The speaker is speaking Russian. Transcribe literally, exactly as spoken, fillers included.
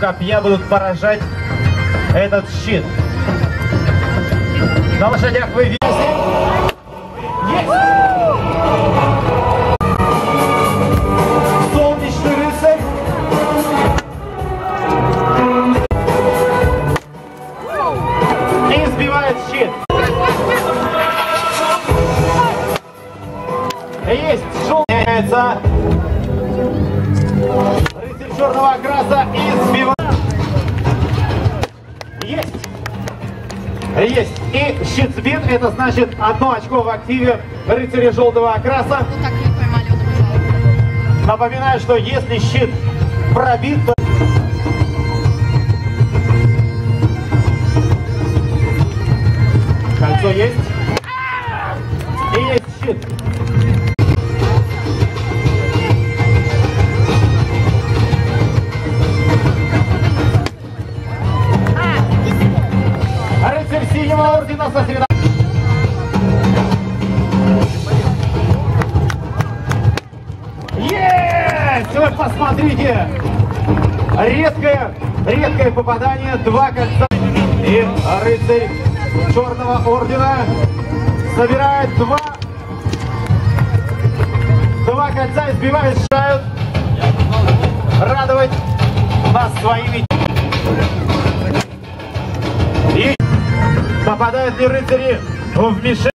Копья будут поражать этот щит. На лошадях вы видите. Солнечный рыцарь. И сбивает щит. Есть желтый. Рыцарь черного окраса и сбивает. Есть. Есть. И щит сбит. Это значит одно очко в активе рыцаря желтого окраса. Ну, так легко и малёк. Напоминаю, что если щит пробит, то... Кольцо есть. И есть щит. Синего ордена сосредоточен. Есть! Вы посмотрите! Редкое, редкое попадание. Два кольца. И рыцарь черного ордена собирает два, два кольца и сбивает, шают радовать нас своими. Попадают ли рыцари в мишень?